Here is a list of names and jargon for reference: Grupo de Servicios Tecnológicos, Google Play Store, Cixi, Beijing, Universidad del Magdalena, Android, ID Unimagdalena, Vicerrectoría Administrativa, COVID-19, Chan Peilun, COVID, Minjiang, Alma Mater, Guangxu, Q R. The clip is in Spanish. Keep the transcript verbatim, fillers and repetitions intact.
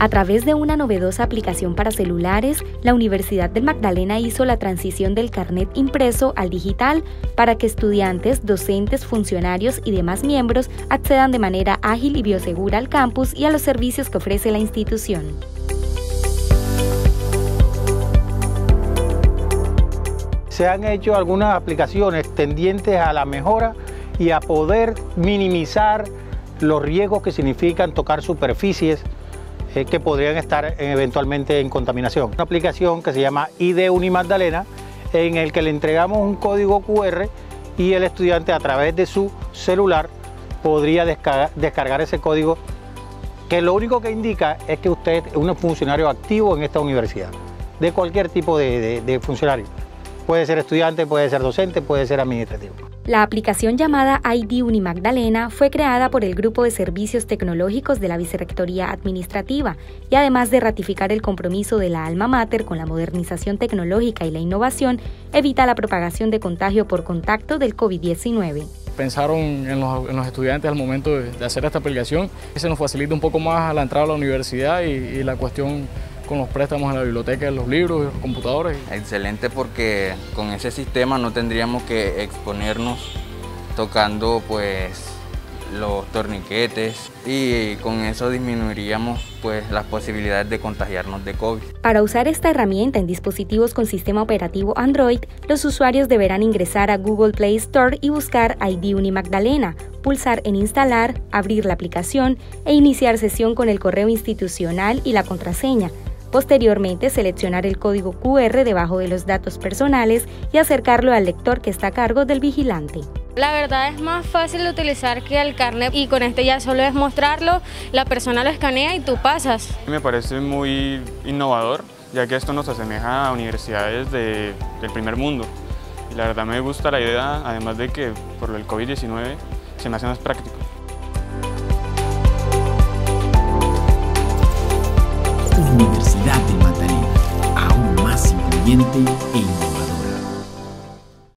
A través de una novedosa aplicación para celulares, la Universidad del Magdalena hizo la transición del carnet impreso al digital para que estudiantes, docentes, funcionarios y demás miembros accedan de manera ágil y biosegura al campus y a los servicios que ofrece la institución. Se han hecho algunas aplicaciones tendientes a la mejora y a poder minimizar los riesgos que significan tocar superficies eh, que podrían estar eh, eventualmente en contaminación. Una aplicación que se llama I D Uni Magdalena, en el que le entregamos un código Q R y el estudiante a través de su celular podría descargar, descargar ese código, que lo único que indica es que usted es un funcionario activo en esta universidad, de cualquier tipo de, de, de funcionario. Puede ser estudiante, puede ser docente, puede ser administrativo. La aplicación llamada I D Uni Magdalena fue creada por el Grupo de Servicios Tecnológicos de la Vicerrectoría Administrativa y, además de ratificar el compromiso de la Alma Mater con la modernización tecnológica y la innovación, evita la propagación de contagio por contacto del COVID diecinueve. Pensaron en los, en los estudiantes al momento de, de hacer esta aplicación. Se nos facilita un poco más a la entrada a la universidad y, y la cuestión con los préstamos en la biblioteca, los libros, los computadores. Excelente, porque con ese sistema no tendríamos que exponernos tocando pues los torniquetes y con eso disminuiríamos pues las posibilidades de contagiarnos de COVID. Para usar esta herramienta en dispositivos con sistema operativo Android, los usuarios deberán ingresar a Google Play Store y buscar I D Uni Magdalena, pulsar en instalar, abrir la aplicación e iniciar sesión con el correo institucional y la contraseña. Posteriormente, seleccionar el código Q R debajo de los datos personales y acercarlo al lector que está a cargo del vigilante. La verdad es más fácil de utilizar que el carnet, y con este ya solo es mostrarlo, la persona lo escanea y tú pasas. Me parece muy innovador, ya que esto nos asemeja a universidades de, del primer mundo. Y la verdad me gusta la idea, además de que por el COVID diecinueve se me hace más práctico. Universidad del Magdalena, aún más incluyente e innovador.